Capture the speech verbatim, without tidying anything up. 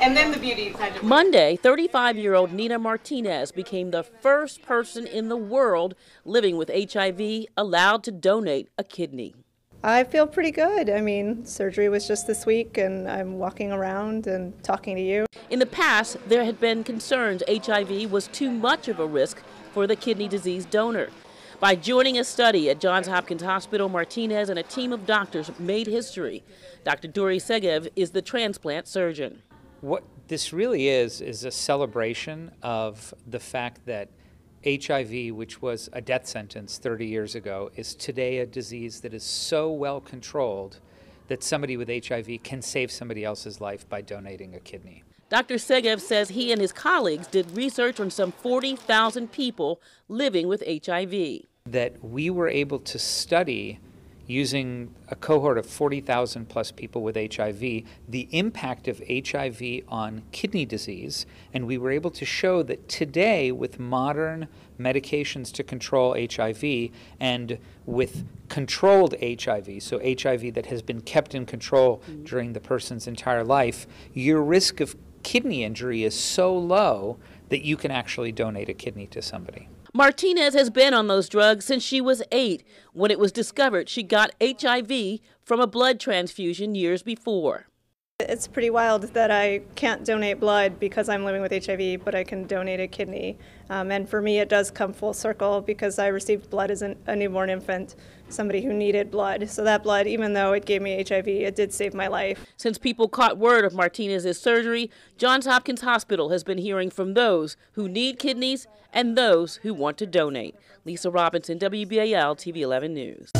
and then the beauty kind of. Monday, thirty-five-year-old Nina Martinez became the first person in the world living with H I V allowed to donate a kidney. I feel pretty good. I mean, surgery was just this week, and I'm walking around and talking to you. In the past, there had been concerns H I V was too much of a risk for the kidney disease donor. By joining a study at Johns Hopkins Hospital, Martinez and a team of doctors made history. Doctor Dorry Segev is the transplant surgeon. What this really is is a celebration of the fact that H I V, which was a death sentence thirty years ago, is today a disease that is so well controlled that somebody with H I V can save somebody else's life by donating a kidney. Doctor Segev says he and his colleagues did research on some forty thousand people living with H I V. That we were able to study, using a cohort of forty thousand plus people with H I V, the impact of H I V on kidney disease. And we were able to show that today, with modern medications to control H I V and with controlled H I V, so H I V that has been kept in control during the person's entire life, your risk of kidney injury is so low that you can actually donate a kidney to somebody. Martinez has been on those drugs since she was eight, when it was discovered she got H I V from a blood transfusion years before. It's pretty wild that I can't donate blood because I'm living with H I V, but I can donate a kidney. Um, and for me, it does come full circle because I received blood as an, a newborn infant, somebody who needed blood. So that blood, even though it gave me H I V, it did save my life. Since people caught word of Martinez's surgery, Johns Hopkins Hospital has been hearing from those who need kidneys and those who want to donate. Lisa Robinson, W B A L T V eleven News.